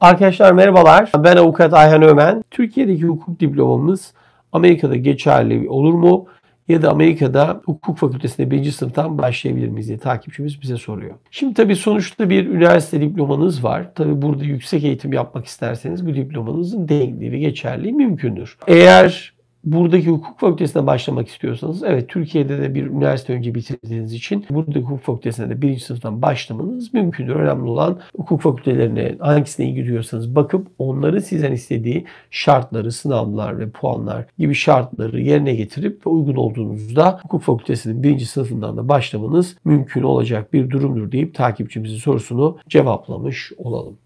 Arkadaşlar merhabalar, ben Avukat Ayhan Ömen. Türkiye'deki hukuk diplomamız Amerika'da geçerli olur mu? Ya da Amerika'da hukuk fakültesinde 1. sınıftan başlayabilir miyiz diye takipçimiz bize soruyor. Şimdi tabii sonuçta bir üniversite diplomanız var. Tabii burada yüksek eğitim yapmak isterseniz bu diplomanızın denkliği ve geçerliği mümkündür. Eğer buradaki hukuk fakültesine başlamak istiyorsanız, evet Türkiye'de de bir üniversite önce bitirdiğiniz için buradaki hukuk fakültesine de 1. sınıftan başlamanız mümkündür. Önemli olan hukuk fakültelerine hangisine ilgi duyuyorsanız bakıp onların sizden istediği şartları, sınavlar ve puanlar gibi şartları yerine getirip ve uygun olduğunuzda hukuk fakültesinin 1. sınıfından da başlamanız mümkün olacak bir durumdur deyip takipçimizin sorusunu cevaplamış olalım.